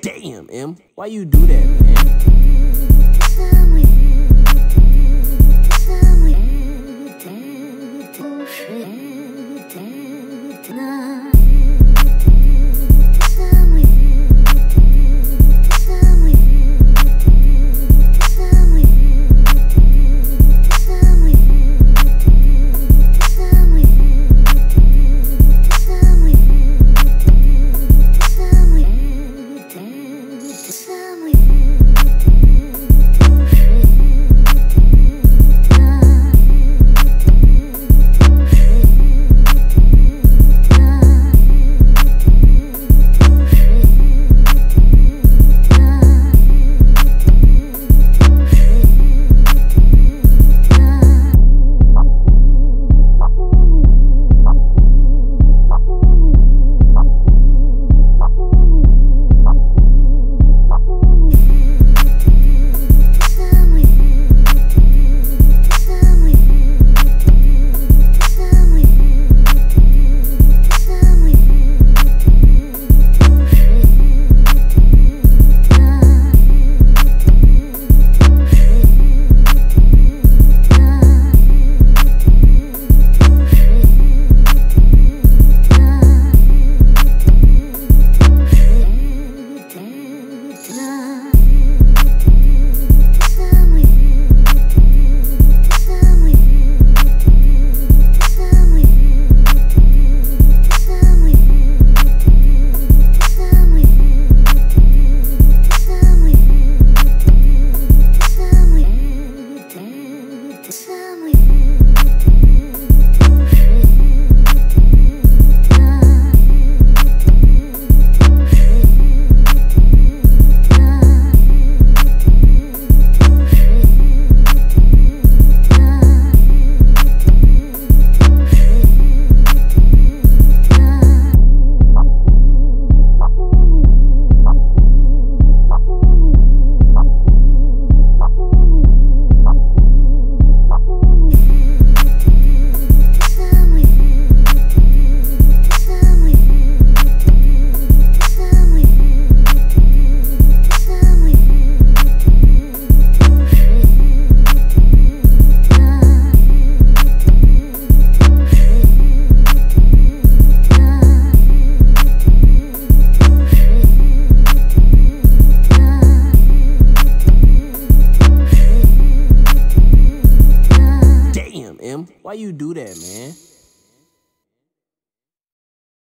Damn, M, why you do that, man? Why you do that, man?